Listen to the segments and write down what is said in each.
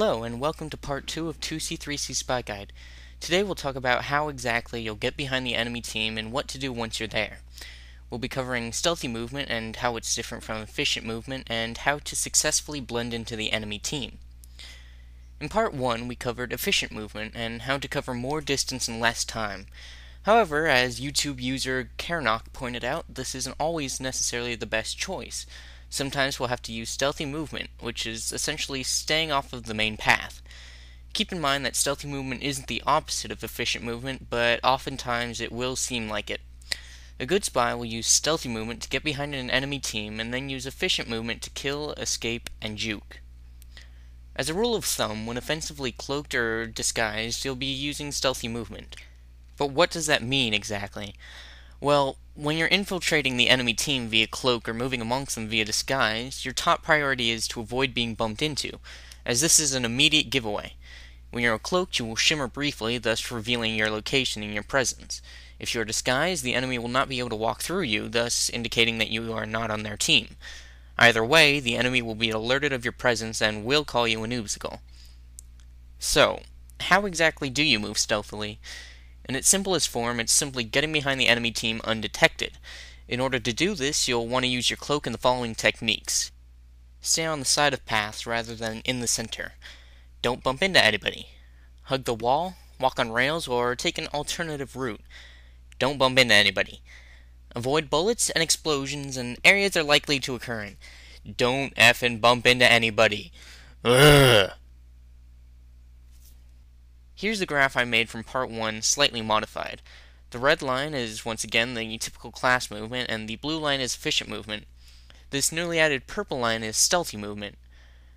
Hello and welcome to part 2 of 2C3C Spy Guide. Today we'll talk about how exactly you'll get behind the enemy team and what to do once you're there. We'll be covering stealthy movement and how it's different from efficient movement and how to successfully blend into the enemy team. In part 1 we covered efficient movement and how to cover more distance in less time. However, as YouTube user Karnok pointed out, this isn't always necessarily the best choice. Sometimes we'll have to use stealthy movement, which is essentially staying off of the main path. Keep in mind that stealthy movement isn't the opposite of efficient movement, but oftentimes it will seem like it. A good spy will use stealthy movement to get behind an enemy team, and then use efficient movement to kill, escape, and juke. As a rule of thumb, when offensively cloaked or disguised, you'll be using stealthy movement. But what does that mean exactly? Well, when you're infiltrating the enemy team via cloak or moving amongst them via disguise, your top priority is to avoid being bumped into, as this is an immediate giveaway. When you're cloaked, you will shimmer briefly, thus revealing your location and your presence. If you're disguised, the enemy will not be able to walk through you, thus indicating that you are not on their team. Either way, the enemy will be alerted of your presence and will call you an obstacle. So, how exactly do you move stealthily? In its simplest form, it's simply getting behind the enemy team undetected. In order to do this, you'll want to use your cloak in the following techniques. Stay on the side of paths rather than in the center. Don't bump into anybody. Hug the wall, walk on rails, or take an alternative route. Don't bump into anybody. Avoid bullets and explosions and areas they're likely to occur in. Don't effing bump into anybody. Ugh. Here's the graph I made from part 1, slightly modified. The red line is once again the typical class movement, and the blue line is efficient movement. This newly added purple line is stealthy movement.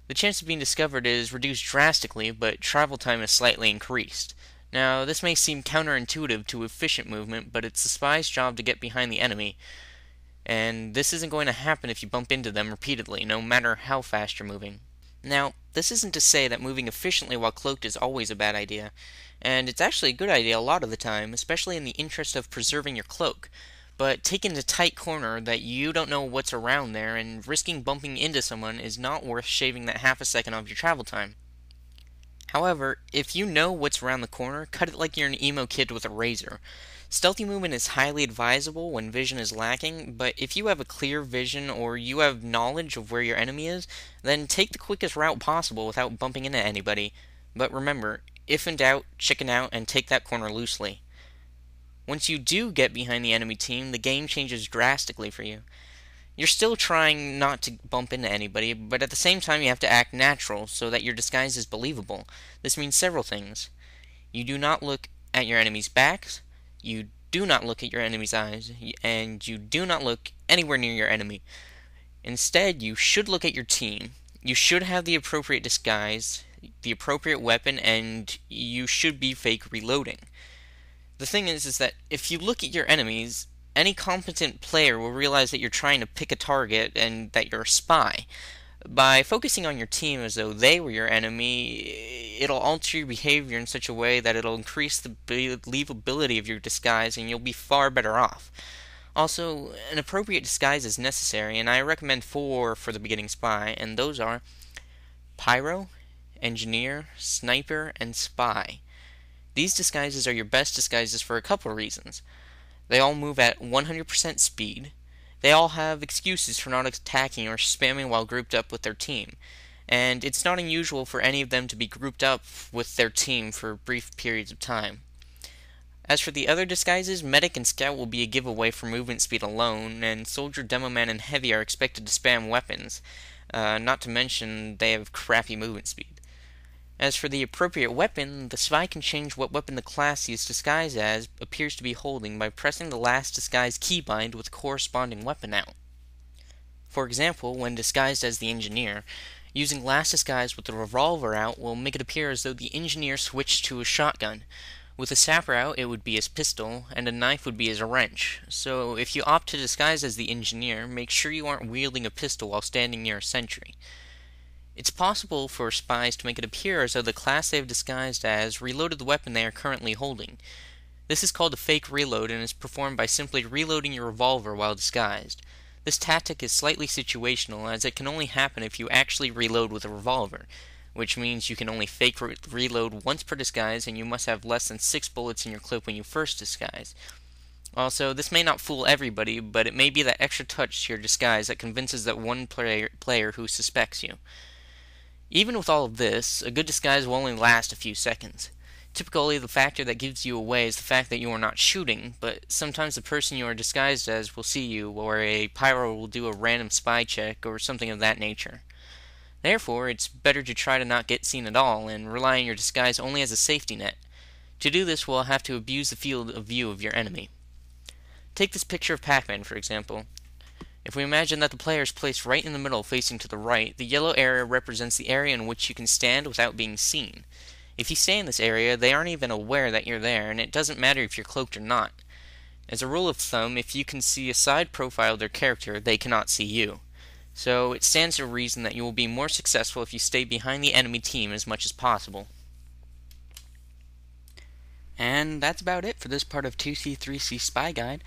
The chance of being discovered is reduced drastically, but travel time is slightly increased. Now, this may seem counterintuitive to efficient movement, but it's the spy's job to get behind the enemy, and this isn't going to happen if you bump into them repeatedly, no matter how fast you're moving. Now, this isn't to say that moving efficiently while cloaked is always a bad idea, and it's actually a good idea a lot of the time, especially in the interest of preserving your cloak, but take in a tight corner that you don't know what's around there, and risking bumping into someone is not worth shaving that half a second off your travel time. However, if you know what's around the corner, cut it like you're an emo kid with a razor. Stealthy movement is highly advisable when vision is lacking, but if you have a clear vision or you have knowledge of where your enemy is, then take the quickest route possible without bumping into anybody. But remember, if in doubt, chicken out and take that corner loosely. Once you do get behind the enemy team, the game changes drastically for you. You're still trying not to bump into anybody, but at the same time you have to act natural so that your disguise is believable. This means several things. You do not look at your enemy's backs, you do not look at your enemy's eyes, and you do not look anywhere near your enemy. Instead, you should look at your team, you should have the appropriate disguise, the appropriate weapon, and you should be fake reloading. The thing is that if you look at your enemies, any competent player will realize that you're trying to pick a target and that you're a spy. By focusing on your team as though they were your enemy, it'll alter your behavior in such a way that it'll increase the believability of your disguise and you'll be far better off. Also, an appropriate disguise is necessary, and I recommend 4 for the beginning spy, and those are Pyro, Engineer, Sniper, and Spy. These disguises are your best disguises for a couple reasons. They all move at 100% speed. They all have excuses for not attacking or spamming while grouped up with their team. And it's not unusual for any of them to be grouped up with their team for brief periods of time. As for the other disguises, Medic and Scout will be a giveaway for movement speed alone, and Soldier, Demoman, and Heavy are expected to spam weapons. Not to mention, they have crappy movement speed. As for the appropriate weapon, the spy can change what weapon the class he is disguised as appears to be holding by pressing the last disguise keybind with the corresponding weapon out. For example, when disguised as the Engineer, using last disguise with the revolver out will make it appear as though the Engineer switched to a shotgun. With a sapper out, it would be his pistol, and a knife would be his wrench. So if you opt to disguise as the Engineer, make sure you aren't wielding a pistol while standing near a sentry. It's possible for spies to make it appear as though the class they have disguised as reloaded the weapon they are currently holding. This is called a fake reload and is performed by simply reloading your revolver while disguised. This tactic is slightly situational, as it can only happen if you actually reload with a revolver. which means you can only fake reload once per disguise, and you must have less than 6 bullets in your clip when you first disguise. Also, this may not fool everybody, but it may be that extra touch to your disguise that convinces that one player who suspects you. Even with all of this, a good disguise will only last a few seconds. Typically, the factor that gives you away is the fact that you are not shooting, but sometimes the person you are disguised as will see you, or a pyro will do a random spy check, or something of that nature. Therefore, it's better to try to not get seen at all, and rely on your disguise only as a safety net. To do this, we'll have to abuse the field of view of your enemy. Take this picture of Pac-Man, for example. If we imagine that the player is placed right in the middle facing to the right, the yellow area represents the area in which you can stand without being seen. If you stay in this area, they aren't even aware that you're there, and it doesn't matter if you're cloaked or not. As a rule of thumb, if you can see a side profile of their character, they cannot see you. So it stands to reason that you will be more successful if you stay behind the enemy team as much as possible. And that's about it for this part of 2C3C Spy Guide.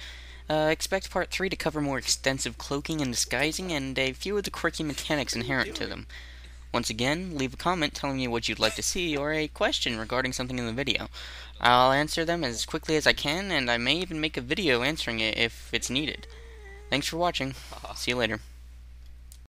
Expect part 3 to cover more extensive cloaking and disguising, and a few of the quirky mechanics inherent to them. Once again, leave a comment telling me what you'd like to see, or a question regarding something in the video. I'll answer them as quickly as I can, and I may even make a video answering it if it's needed. Thanks for watching. See you later.